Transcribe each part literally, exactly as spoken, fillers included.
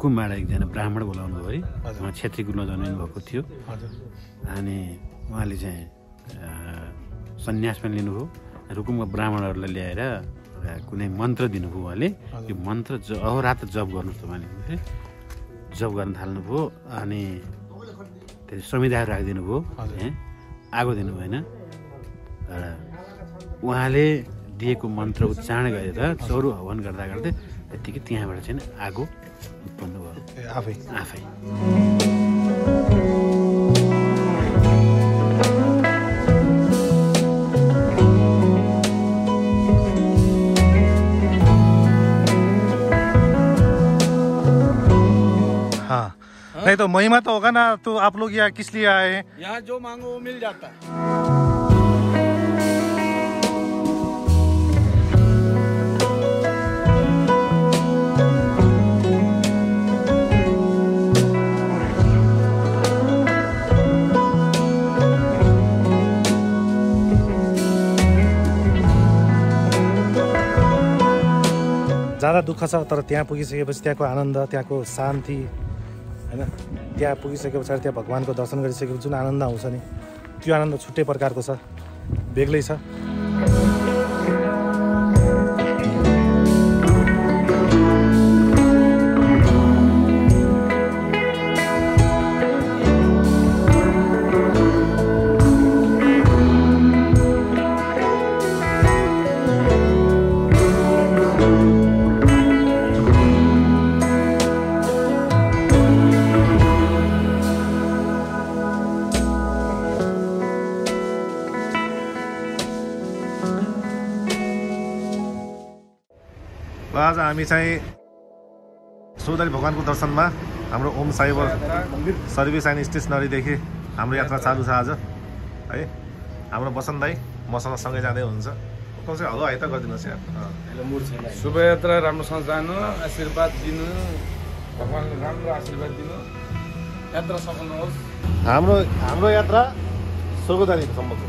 रुकुमबाट एकजना ब्राह्मण बोलाउनु भयो उहाँ क्षेत्री गुरुमा जन्मिनु भएको थियो अनि उहाँले चाहिँ सन्यास पनि लिनुभयो रुकुमका ब्राह्मणहरूलाई ल्याएर कुनै मन्त्र दिनुभयो उहाँले यो मन्त्र अहोरात्र जप गर्नुस् भने जप गर्न थाल्नुभयो अनि त्यसले समिधाहरू राखिदिनु भयो आगो दिनु भएन उहाँले दिएको मन्त्र उच्चारण गरेर चौरो हवन गर्दा गर्दै त्यतिकै त्यहाँबाट चाहिँ आगो उत्पन्न भयो आफै आफै हाँ नहीं तो महिमा तो होगा ना। तो आप लोग यहाँ किस लिए आए? यहाँ जो मांगो वो मिल जाता है। ज़्यादा दुःख छ तर त्यहाँ पुगिसकेपछि त्यहाँको आनन्द त्यहाँको शान्ति हैन त्यहाँ पुगिसकेपछि त्यहाँ भगवानको दर्शन गरिसकेपछि जुन आनन्द आउँछ नि त्यो आनन्द छुट्टै प्रकारको छ बेग्लै छ। आज हामी चाहिँ सौदारी भगवानको दर्शनमा हाम्रो ओम साइबर मन्दिर सर्भिस एन्ड स्टेशनरी देखि हाम्रो यात्रा चालू छ। आज है हाम्रो बसन्त दाई मसँग सँगै जाँदै हुनुहुन्छ कसै हलो है त गर्दिनुस् यार शुभयात्रा राम्रोसँग जानु आशीर्वाद दिनु भगवानले राम्रो आशीर्वाद दिनु यात्रा सफल होस्। हाम्रो हाम्रो यात्रा स्वर्गद्वारीसम्मको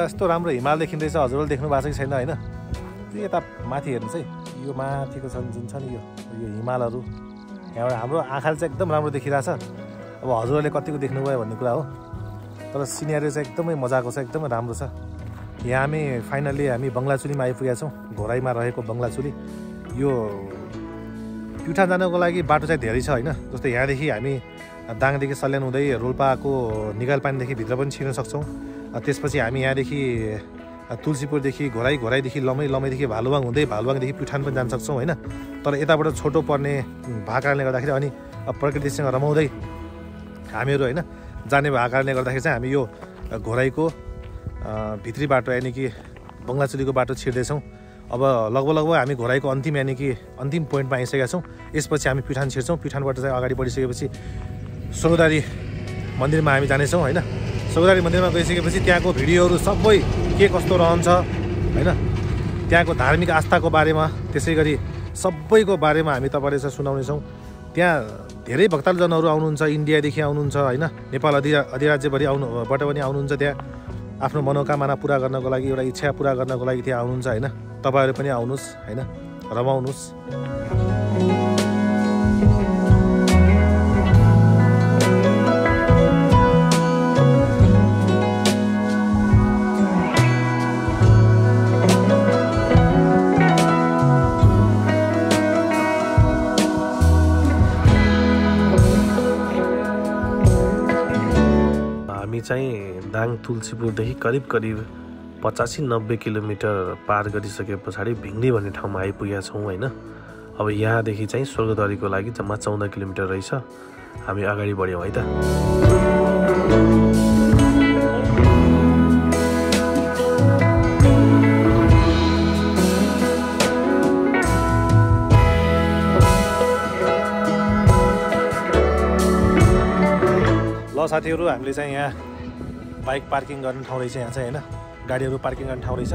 यस्तो राम्रो हिमाल देखिँदैछ हजुरले देख्नु भएको छ कि छैन हैन त्यो यता माथि हेर्नुस् है यो माथिको छन् जुन छ नि यो यो हिमालहरू यहाँबाट हाम्रो आँखाले चाहिँ एकदम राम्रो देखिरहेछ। अब हजुरहरूले कतिको देख्नुभयो भन्ने कुरा हो तर सिनेरी चाहिँ एकदमै मजाको छ एकदमै राम्रो छ। यहाँ हामी फाइनली हामी बङ्गलाचुलीमा आइपुगेका छौँ घोराईमा रहेको बङ्गलाचुली यो प्युठान जानको लागि बाटो चाहिँ धेरै छ हैन जस्तै यहाँदेखि हामी दाङदेखि सल्यान हुँदै रोल्पाको निगालपानीदेखि भित्र पनि छिर्न सक्छौँ त्यसपछि हामी यहाँदेखि तुलसीपुरदेखि घोराई घोराईदेखि लमै लमैदेखि भालुवाङ हुँदै भालुवाङदेखि प्युठान पनि जान सक्छौँ होइन तर यताबाट छोटो पर्ने भएको कारणले गर्दाखेरि अनि प्रकृतिसँग रमाउँदै हामीहरू होइन जाने भएको कारणले गर्दाखेरि चाहिँ हामी यो घोराईको भित्री बाटो यानि कि बङ्गलाचुलीको बाटो छिर्दैछौँ। अब लगभग लगभग हामी घोराईको अन्तिम यानि कि अन्तिम पोइन्टमा आइसकेका छौँ। यसपछि हामी प्युठान छिर्छौँ प्युठानबाट चाहिँ अगाडि बढिसकेपछि स्वर्गद्वारी मन्दिरमा हामी जानेछौँ होइन। स्वर्गद्वारी मन्दिरमा गइसकेपछि त्यहाँको भिडियोहरू सबै के कस्तो रहन्छ हैन त्यहाँको धार्मिक आस्थाको बारेमा त्यसैगरी सबैको बारेमा हामी तपाईहरुलाई चाहिँ सुनाउनेछौँ। त्यहाँ धेरै भक्तजनहरू आउनुहुन्छ इन्डियादेखि आउनुहुन्छ होइन नेपाल अधिराज्यभरि आउनुबाट पनि आउनुहुन्छ त्यहाँ आफ्नो मनोकामना पूरा गर्नको लागि एउटा इच्छा पूरा गर्नको लागि त्यहाँ आउनुहुन्छ हैन तपाईहरु पनि आउनुस् हैन रमाउनुस्। चाहिँ दाङ तुलसीपुर देखि करीब करीब पचासी नब्बे किलोमिटर पार गरिसके पछाडी भिंगनी भन्ने ठाउँमा आइपुगेका छौं हैन। अब यहाँ देखि चाहिँ स्वर्गद्वारी को लागि जम्मा चौध किलोमिटर रहिस। हामी अगाडि बढ्यौं है त। साथीहरु हामीले चाहिँ यहाँ बाइक पार्किङ गर्ने ठाउँ रहेछ। यहाँ चाहिँ हैन गाडीहरु पार्किङ गर्ने ठाउँ रहेछ।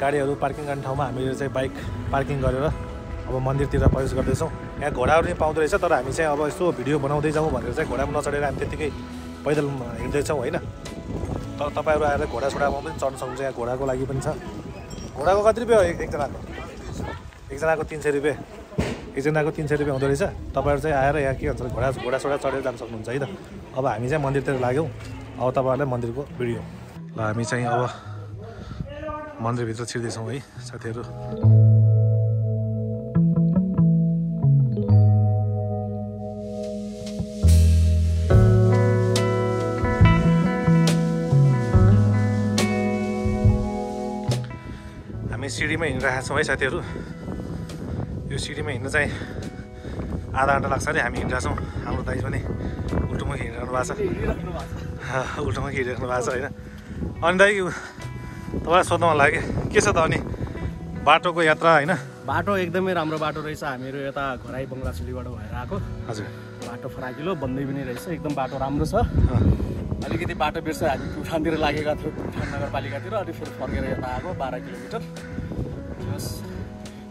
गाडीहरु पार्किङ गर्ने ठाउँमा हामीले चाहिँ बाइक पार्किङ गरेर अब मन्दिरतिर प्रवेश गर्दै छौं। यहाँ घोडाहरु नि पाउँदै रहेछ, तर हामी चाहिँ अब यसो भिडियो बनाउँदै जाऊ भनेर चाहिँ घोडामा नचढेर हामी त्यतिकै पैदल हिँड्दै छौं हैन। तर तपाईहरु आएर घोडा छोडामा पनि चढ्न सक्नुहुन्छ। यहाँ घोडाको लागि पनि छ। घोडाको कति रुपैयाँ हो एकजनाको? एकजनाको तीन सय रुपैयाँ। एकजनाको तीन सय रुपैयाँ हुँदै रहेछ। तपाईहरु चाहिँ आएर यहाँ के भन्छ घोडा घोडा छोडा चढेर जान सक्नुहुन्छ है त। अब हामी चाहिँ मन्दिरतिर लाग्यौं। अब तपाईहरुलाई मन्दिरको भिडियो ल हामी चाहिँ अब मन्दिर भित्र छिर्दै छौं है साथीहरु। हामी सिडीमा हिँडिरहेका छौं है साथीहरु। यो सिडीमा हिँड्न चाहिँ आधा घण्टा लाग्छ रे। हामी हिँड्रा छौं। हाम्रो दाइ पनि उल्टोमा हिँड्नु भएको छ। उल्टोमा हिँड्नु भएको छ हैन। अनि दाइ तपाईलाई सोध्न मन लाग्यो के छ त अनि बाटोको यात्रा हैन? बाटो एकदमै राम्रो बाटो रहेछ। हामीहरु यता घराई बंगला सुलीबाट भएर आको। हजुर बाटो फराकिलो बन्दै पनि रहेछ। एकदम बाटो राम्रो छ। अलिकति बाटो बिर्स हामी पुठानतिर लागेका थियौ, पुठान नगरपालिकातिर। अनि फेरि फर्केर यता आको बाह्र किलोमिटर।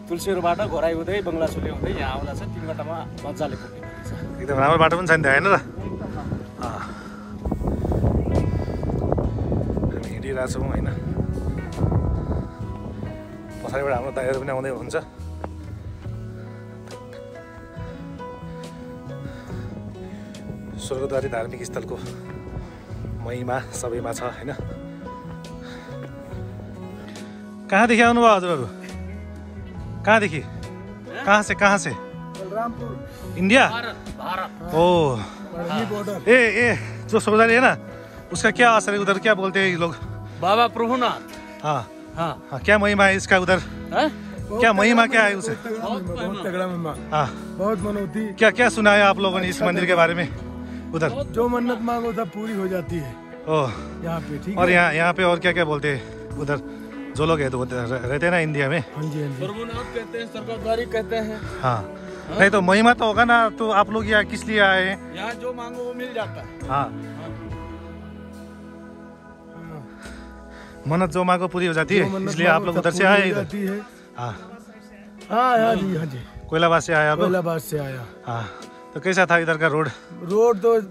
तुलसीपुरबाट घराई हुँदै बंगला सुली हुँदै यहाँ आउँदा चाहिँ तीन घण्टामा मज्जाले पुग्ने रहेछ। एकदम राम्रो बाटो पनि छ नि हैन र। हामी हिँडिरहेका छौँ हैन। पछाडिबाट हाम्रो दाइहरु पनि आउँदै हुनुहुन्छ। स्वर्गद्वारी धार्मिक स्थलको महिमा सबैमा छ हैन। कहाँदेखि आउनुभयो हजुरहरु? कहाँ देखि? कहाँ से कहाँ से? बलरामपुर इंडिया भारत। ओ ए ए जो समझा है ना उसका क्या असर है उधर? क्या बोलते हैं ये लोग? बाबा प्रभुनाथ। हाँ हाँ हाँ क्या महिमा है इसका उधर? क्या महिमा क्या है उसे? बहुत तगड़ा महिमा। हाँ बहुत मनोती। क्या क्या सुना है आप लोगों ने इस मंदिर के बारे में उधर? जो मन्नत मांगो सब पूरी हो जाती है। ओह यहाँ पे। और यहाँ यहाँ पे और क्या क्या बोलते है उधर जो लोग है तो रहते हैं ना इंडिया में? प्रभुनाथ कहते हैं, स्वर्गद्वारी कहते हैं। हाँ नहीं तो महिमा तो होगा ना। तो आप लोग यहाँ किस लिए आए हैं? यहाँ जो मांगो वो मिल जाता है। हाँ, हाँ। मन्नत जो मांगो पूरी हो जाती है, इसलिए आप लोग उधर से आए इधर? हाँ हाँ जी हाँ जी। कोयलाबाद से आया? कोयलाबाद से आया। हाँ तो कैसा था इधर का रोड? रोड तो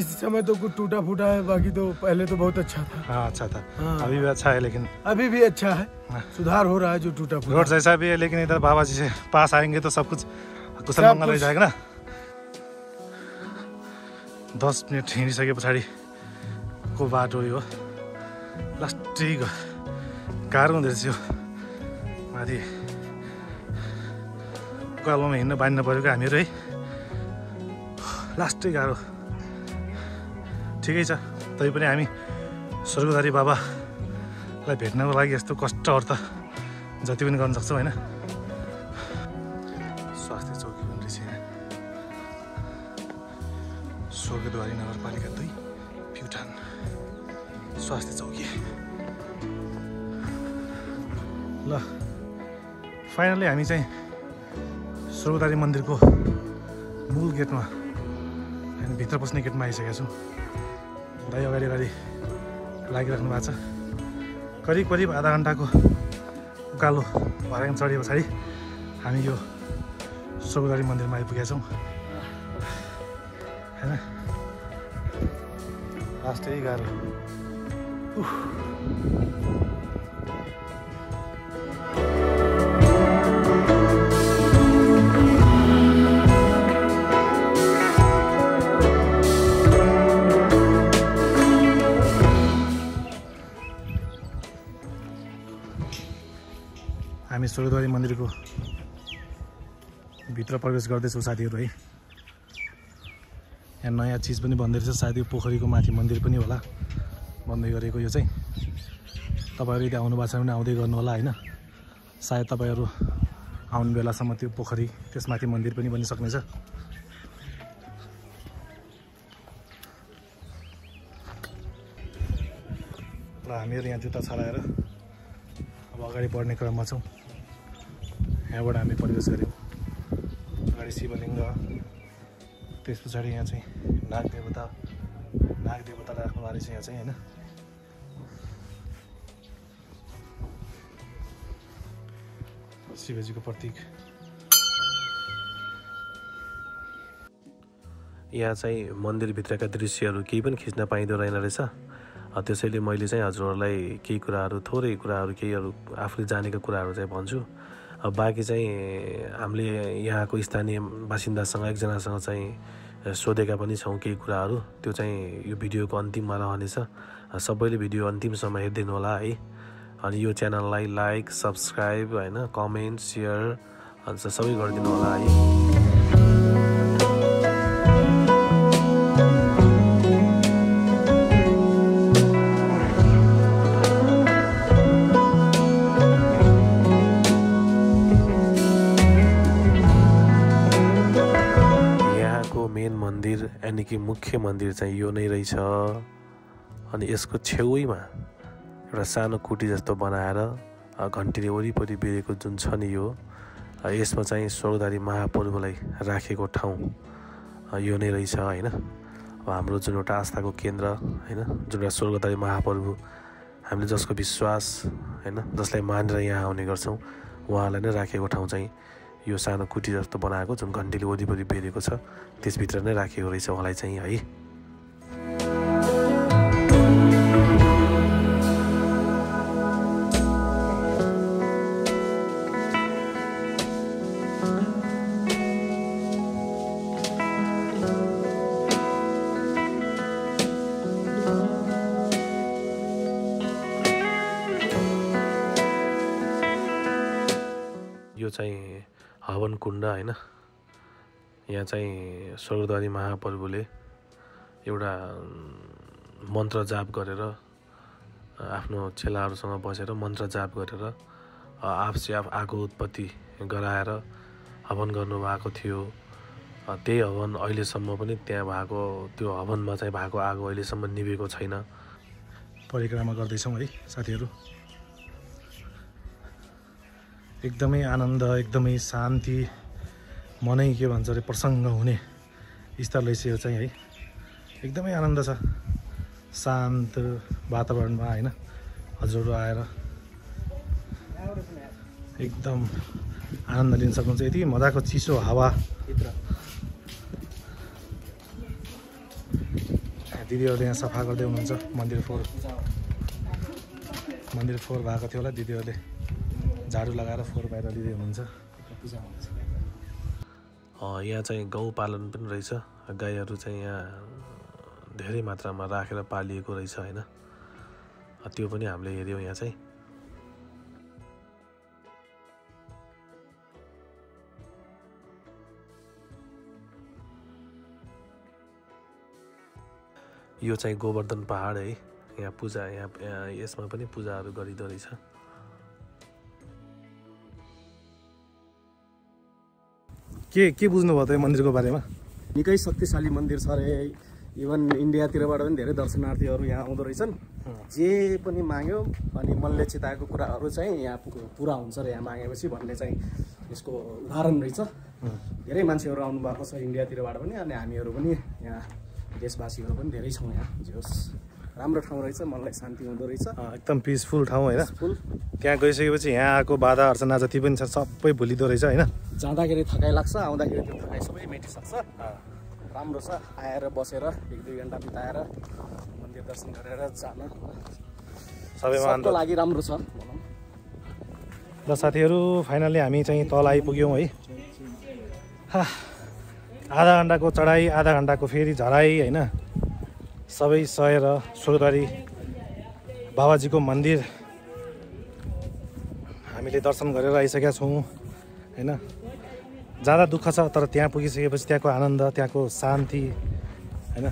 इस समय तो कुछ टूटा फूटा है, बाकी तो पहले तो बहुत अच्छा था। हाँ अच्छा था। हाँ, अभी भी अच्छा है, लेकिन अभी भी अच्छा है। हाँ, सुधार हो रहा है। जो टूटा फूटा रोड जैसा भी है, लेकिन इधर बाबा जी से पास आएंगे तो सब कुछ कुशल मंगल हो जाएगा ना। दस मिनट हिड़ी सके पछाडी को बाटो यो लास्टी गाह्रो हुँदै थियो। माथि कलमा हिँड्न बाँड्न परेको हामीहरु है। लास्टी गाह्रो ठिकै छ। तैपनि हामी स्वर्गद्वारी बाबालाई भेट्नको लागि यस्तो कष्टहरु त जति पनि गर्न सक्छौं हैन। स्वास्थ्य चौकी पनि रहेछ। स्वर्गद्वारी नगरपालिका दुई प्युठान स्वास्थ्य चौकी। ल फाइनली हामी चाहिँ स्वर्गद्वारी मन्दिरको मूल गेटमा अनि भित्र पस्ने गेटमा आइसकेका छौं। दाइ अगाडि अगाडि लागिराख्नु भएको छ। करिब करिब आधा घण्टाको उकालो भर्याङ चढे पछाडि हामी यो स्वर्गद्वारी मन्दिरमा आइपुगेका छौँ हैन। लास्टै गाह्रो। हामी स्वर्गद्वारी मन्दिरको भित्र प्रवेश गर्दै छौं साथीहरु है। यहाँ नयाँ चीज पनि बन्दै रहेछ सायद यो पोखरीको माथि मन्दिर पनि होला बन्दै गरेको यो चाहिँ तपाईहरु यदि आउनु भएको छ भने आउँदै गर्नु होला हैन सायद तपाईहरु आउनु बेलासम्म त्यो पोखरी त्यसमाथि मन्दिर पनि बनि सक्नेछ र हामीहरु यहाँ जुत्ता छालाएर अब अगाडि बढ्ने क्रममा छौं यहाँबाट हामी प्रवेश गर्यौं अगाडि शिवलिङ्ग त्यस पछाडी यहाँ चाहिँ नाग देवता नाग देवता राख्नु भएछ यहाँ चाहिँ हैन शिवजीको प्रतीक यहाँ चाहिँ मन्दिर भित्रका दृश्यहरू केही पनि खिच्न पाइँदो रहेन रहेछ त्यसैले मैले चाहिँ हजुरहरूलाई केही कुराहरू थोरै कुराहरू केहीहरू आफूले जानेका कुराहरू चाहिँ भन्छु बाकी चाहिँ हामीले यहाँको स्थानीय बासिन्दासँग एकजनासँग चाहिँ सोधेका पनि छौं केही कुराहरू त्यो चाहिँ यो भिडियोको अन्तिममा रहनेछ सबैले भिडियो अन्तिमसम्म हेर्दिनु होला है अनि यो च्यानललाई लाइक सब्स्क्राइब हैन कमेन्ट शेयर अनि सबै गरिदिनु होला है यानी कि मुख्य मन्दिर चाहिँ यो नै रहेछ अनि यसको छेउमा एउटा सानो कुटी जस्तो बनाएर घण्टीले वरिपरि बेरेको जुन छ नि यो यसमा चाहिँ स्वर्गद्वारी महाप्रभुलाई राखेको ठाउँ यो नै रहेछ हैन अब हाम्रो जुन एउटा आस्थाको केन्द्र हैन जुन एउटा स्वर्गद्वारी महाप्रभु हामीले जसको विश्वास हैन जसलाई मानेर यहाँ आउने गर्छौं उहाँलाई नै राखेको ठाउँ चाहिँ यो सानो कुटी जस्तो बनाएको जुन घण्टीले वरिपरि बेरेको छ त्यसभित्र नै राखेको रहेछ उहाँलाई चाहिँ है यो चाहिँ हवन कुण्ड हैन यहाँ चाहिँ स्वर्गद्वारी महाप्रभुले एउटा मन्त्र जाप गरेर आफ्नो चेलाहरूसँग बसेर मन्त्र जाप गरेर आफसे आफ आगो उत्पत्ति गराएर हवन गर्नुभएको थियो त्यही हवन अहिलेसम्म पनि त्यहाँ भएको त्यो हवनमा चाहिँ भएको आगो अहिलेसम्म निभेको छैन परिक्रमा गर्दै छौं है साथीहरू एकदमै आनन्द एकदमै शान्ति मनै के भन्छ रे प्रसन्न हुने स्तर रहेछ यो चाहिँ है एकदमै आनन्द छ शान्त वातावरणमा हैन हजुरहरु आएर एकदम आनन्द लिन सक्नुहुन्छ यति मजाको चिसो हावा भित्र दिदीहरुले यहाँ सफा गर्दै हुनुहुन्छ मन्दिर फोर मन्दिर फोर भएको थियो होला दिदीहरुले झाडु लगाएर फोहोर बाहिर लिदै हुनुहुन्छ यहाँ चाहिँ गौ पालन पनि रहेछ गाईहरु चाहिँ यहाँ धेरै मात्रामा राखेर पालिएको रहेछ हैन त्यो पनि हामीले हेर्यौ यहाँ चाहिँ यो चाहिँ गोवर्धन पहाड है यहाँ पूजा यहाँ यसमा पनि पूजाहरु गरिदो रहेछ के के बुझ्नु भयो त यो मन्दिरको बारेमा निकै शक्तिशाली मन्दिर छ रे इवन इन्डियातिरबाट पनि धेरै दर्शनार्थीहरू यहाँ आउँदै रहेछन् जे पनि माग्यो अनि मनले चिताएको कुराहरू चाहिँ यहाँ पूरा हुन्छ र यहाँ मागेपछि भन्ने चाहिँ यसको उदाहरण रहेछ धेरै मान्छेहरू आउनु भएको छ इन्डियातिरबाट पनि अनि हामीहरू पनि यहाँ देशवासीहरू पनि धेरै छौं यहाँ जोस् राम्रो ठाउँ रहेछ मनलाई शान्ति हुँदो रहेछ एकदम पीसफुल ठाउँ हैन फुल त्यहाँ गइसकेपछि यहाँ आको बाधा अर्चना जति पनि छ सबै भुलिदो रहेछ हैन जाँदाखेरि थकाइ लाग्छ आउँदाखेरि त्यो थकाइ सबै मेटिसक्छ राम्रो छ आएर बसेर एक दुई घण्टा बिताएर मन्दिर दर्शन गरेर जान सबैमा आनन्द लागि राम्रो छ ल साथीहरु फाइनली हामी चाहिँ तल आइपुग्यौं है आधा घण्टाको चढाई आधा घण्टाको फेरि झराई हैन सबै सहेर स्वर्गद्वारी बाबाजीको मन्दिर हामीले दर्शन गरेर आइसकेका छौं हैन ज्यादा दुःख छ तर त्यहाँ पुगिसकेपछि त्यहाँको आनन्द त्यहाँको शान्ति हैन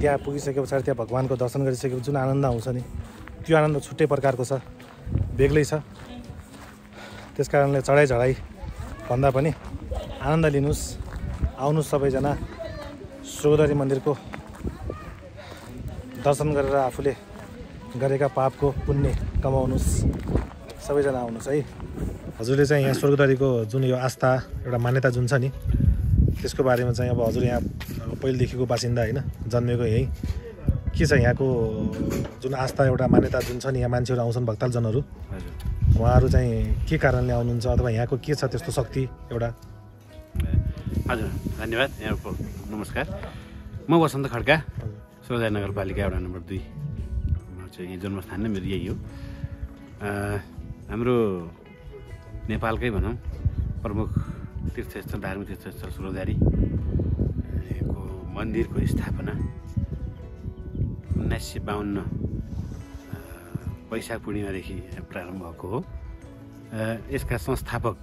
त्यहाँ पुगिसके पछाडी त्यहाँ भगवानको दर्शन गरिसकेपछि जुन आनन्द आउँछ नि त्यो आनन्द छुट्टै प्रकारको छ बेग्लै छ त्यसकारणले चढाई झडाई भन्दा पनि आनन्द लिनुस् आउनुस् सबैजना स्वर्गद्वारी मन्दिरको दर्शन गरेर आफूले गरेका पापको पुण्य कमाउनुस् सबैजना आउनुस् है हजुरले चाहिँ यहाँ स्वर्गद्वारीको जुन यो आस्था एउटा मान्यता जुन छ नि त्यसको बारेमा चाहिँ अब हजुर यहाँ पहिलेदेखिको बासिन्दा हैन जन्मेको यही के छ यहाँको जुन आस्था एउटा मान्यता जुन छ नि यहाँ मान्छेहरु आउँछन् भक्तजनहरु हजुर उहाँहरु चाहिँ के कारणले आउनुहुन्छ अथवा यहाँको के छ त्यस्तो शक्ति एउटा हजुर धन्यवाद यहाँहरुको नमस्कार म वसन्त खड्का स्वर्गद्वारी नगरपालिका वडा नम्बर दुई म चाहिँ यहाँ जन्मस्थान नै मेरो यही हो हाम्रो नेपालकै भनौं प्रमुख तीर्थस्थल धार्मिक तीर्थस्थल स्वर्गद्वारी को मंदिर को स्थापना उन्नाइस सौ बावन्न वैशाख पूर्णिमादेखि प्रारंभ हो। इसका संस्थापक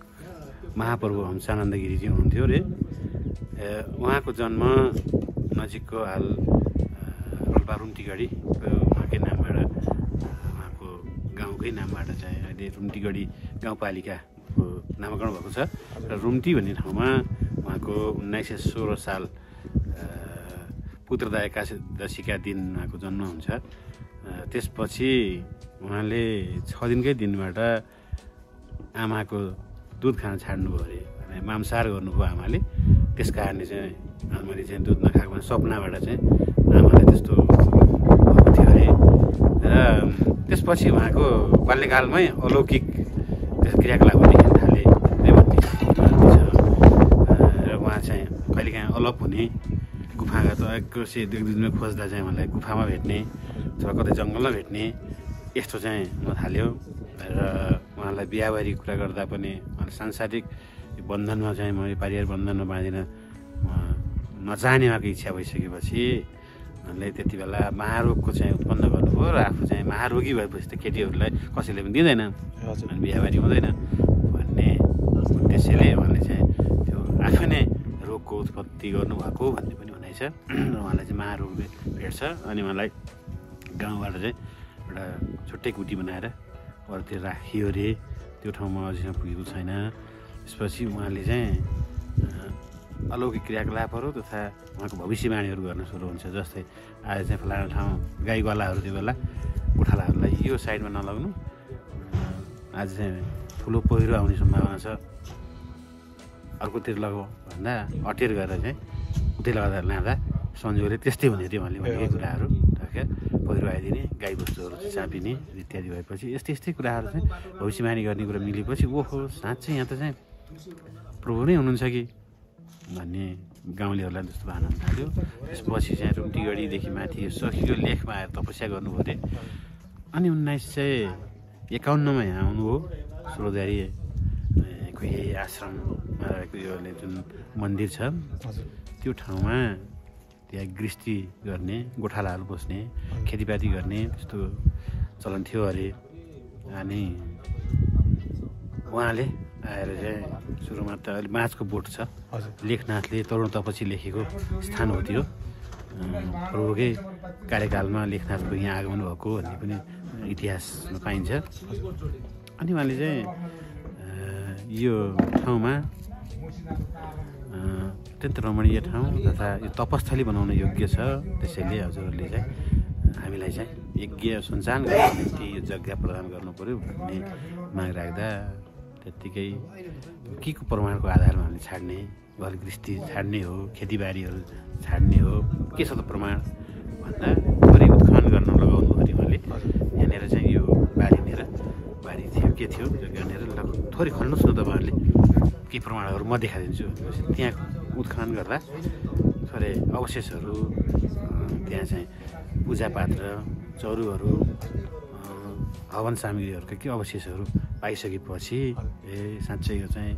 महाप्रभु हंसानन्द गिरीजी हुनुहुन्थ्यो रे वहाँ को जन्म नजिक को हाल रोल्पा रुम्तीगढी उहाँकै नामबाट वहाँ को गाउँकै नामबाट चाहिँ अहिले रुम्तीगढी गाउँपालिका नामकरण भएको छ र रुम्ती भन्ने ठाउँमा उहाँको उन्नाइस सय सोह्र साल पुत्रदा एकादशीका दिन उहाँको जन्म हुन्छ। त्यसपछि उहाँले छ दिनकै दिनबाट आमाको दुध खान छाड्नुभयो अरे मांसाहार गर्नुभयो आमाले त्यस कारणले चाहिँ आमाले चाहिँ दुध नखाएको भने सपनाबाट चाहिँ आमालाई त्यस्तो भएको थियो अरे र त्यसपछि उहाँको बाल्यकालमै अलौकिक क्रियाकलाप पनि कहिलेकाहीँ अलप हुने गुफागत एक्रोसी दुई दिनमा खोज्दा चाहिँ मलाई गुफामा भेट्ने अथवा कतै जङ्गलमा भेट्ने यस्तो चाहिँ हुन थाल्यो र उहाँलाई बिहाबारी कुरा गर्दा पनि सांसारिक बन्धनमा चाहिँ मैले पारिवारिक बन्धनमा बाँधिन नचाहने उहाँको इच्छा भइसकेपछि उहाँले त्यति बेला महारोगको चाहिँ उत्पन्न गर्नुभयो र आफू चाहिँ महारोगी भएपछि त केटीहरूलाई कसैले पनि दिँदैन अनि बिहाबारी हुँदैन भन्ने त्यसैले उहाँले चाहिँ त्यो आफै नै को उत्पत्ति गर्नुभएको भन्ने पनि भनाइ छ र उहाँलाई चाहिँ महारोगले भेट्छ अनि उहाँलाई गाउँबाट चाहिँ एउटा छुट्टै कुटी बनाएर अरूतिर राखियो अरे त्यो ठाउँमा अझैसम्म पुगेको छैन। त्यसपछि उहाँले चाहिँ अलौकिक क्रियाकलापहरू तथा उहाँको भविष्यवाणीहरू गर्न सुरु हुन्छ जस्तै आज चाहिँ फलाना ठाउँ गाईवालाहरू त्यो बेला गोठालाहरूलाई यो साइडमा नलाग्नु आज चाहिँ ठुलो पहिरो आउने सम्भावना छ अर्कोतिर लगाऊ भन्दा अटेर गएर चाहिँ उतै लगाएर लाँदा संजोगले त्यस्तै हुने थियो उहाँले भनेको कुराहरू ठक्कै पहिरो आइदिने गाईबस्तुहरू चापिने इत्यादि भएपछि यस्तै यस्तै कुराहरू चाहिँ भविष्यवाणी गर्ने कुरा मिलेपछि ओहो साँच्चै यहाँ त चाहिँ प्रभु नै हुनुहुन्छ कि भन्ने गाउँलेहरूलाई त्यस्तो भान हुन थाल्यो। त्यसपछि चाहिँ रुम्तीगढीदेखि माथि सखियो लेखमा आएर तपस्या गर्नुभयो अरे अनि उन्नाइस सय एकाउन्नमा यहाँ आउनुभयो स्वर्गद्वारी यही आश्रममा रहेको यो जुन मन्दिर छ त्यो ठाउँमा त्यहाँ गृहस्थी गर्ने गोठालाहरू बस्ने खेतीपाती गर्ने त्यस्तो चलन थियो अरे अनि उहाँले आएर चाहिँ सुरुमा त अहिले बाँसको बोट छ लेखनाथले तरुण तपसी लेखेको स्थान हो त्यो प्रभुकै कार्यकालमा लेखनाथको यहाँ आगमन भएको भन्ने पनि इतिहासमा पाइन्छ। अनि उहाँले चाहिँ यो ठाउँमा अत्यन्त रमणीय ठाउँ तथा यो तपस्थली बनाउन योग्य छ त्यसैले हजुरहरूले चाहिँ हामीलाई चाहिँ यज्ञ सञ्चालन गर्न निम्ति यो जग्गा प्रदान गर्नु पर्यो भन्ने माग राख्दा त्यत्तिकै के को प्रमाणको आधारमा हामीले छाड्ने घर गृहस्थी छाड्ने हो खेतीबारीहरू छाड्ने हो के छ त प्रमाण भन्दा बढी उत्खनन गर्न लगाउनु अरे उहाँले यहाँनिर चाहिँ यो बारीनेर बारी थियो के थियो जग्गानेर थोरै खन्नुहोस् न तपाईँहरूले केही प्रमाणहरू म देखाइदिन्छु भनेपछि त्यहाँ उत्खनन गर्दा थोरै अवशेषहरू त्यहाँ चाहिँ पूजापात्र चौरुहरू हवन सामग्रीहरूको के अवशेषहरू पाइसकेपछि ए साँच्चै यो चाहिँ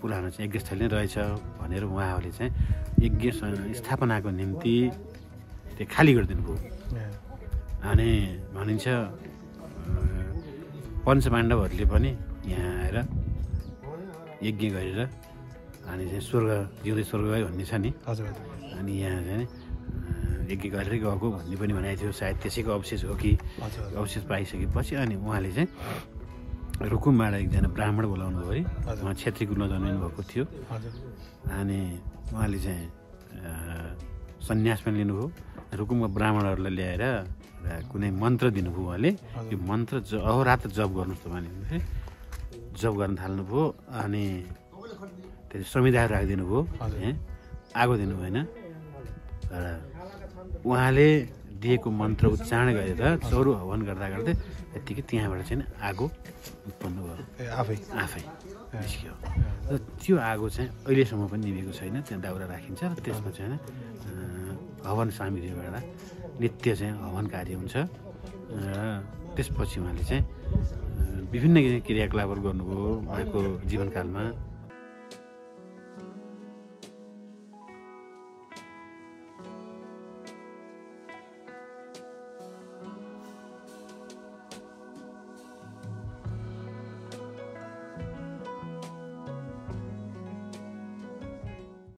पुरानो चाहिँ यज्ञस्थल नै रहेछ भनेर उहाँहरूले चाहिँ यज्ञ स्थापनाको निम्ति त्यो खाली गरिदिनुभयो अनि भनिन्छ पञ्चपाण्डवहरूले पनि यहाँ आएर यज्ञ गरेर अनि चाहिँ स्वर्ग जिउँदै स्वर्ग भन्ने छ नि अनि यहाँ चाहिँ यज्ञ गरेर गएको भन्ने पनि भनाइ थियो। सायद त्यसैको अवशेष हो कि अवशेष पाइसकेपछि अनि उहाँले चाहिँ रुकुमबाट एकजना ब्राह्मण बोलाउनु भयो। उहाँ क्षेत्रीको नजन्मिनु भएको थियो अनि उहाँले चाहिँ सन्यासमा लिनुभयो। रुकुमका ब्राह्मणहरूलाई ल्याएर कुनै मन्त्र दिनुभयो उहाँले। यो मन्त्र अहोरात्र जप गर्नुहोस् भन्नुहुन्छ। जप गर्न थाल्नुभयो अनि त्यसले समिधा राखिदिनु भयो, आगो दिनु भएन। तर उहाँले दिएको मन्त्र उच्चारण गरेर चौरो हवन गर्दा गर्दै यतिकै त्यहाँबाट चाहिँ आगो उत्पन्न भयो, आफै आफै निस्क्यो। र त्यो आगो चाहिँ अहिलेसम्म पनि निभेको छैन, त्यहाँ दाउरा राखिन्छ र त्यसमा चाहिँ हवन सामग्रीबाट नित्य चाहिँ हवन कार्य हुन्छ। र त्यसपछि उहाँले चाहिँ विभिन्न क्रियाकलापहरू गर्नुभयो उहाँको जीवनकालमा।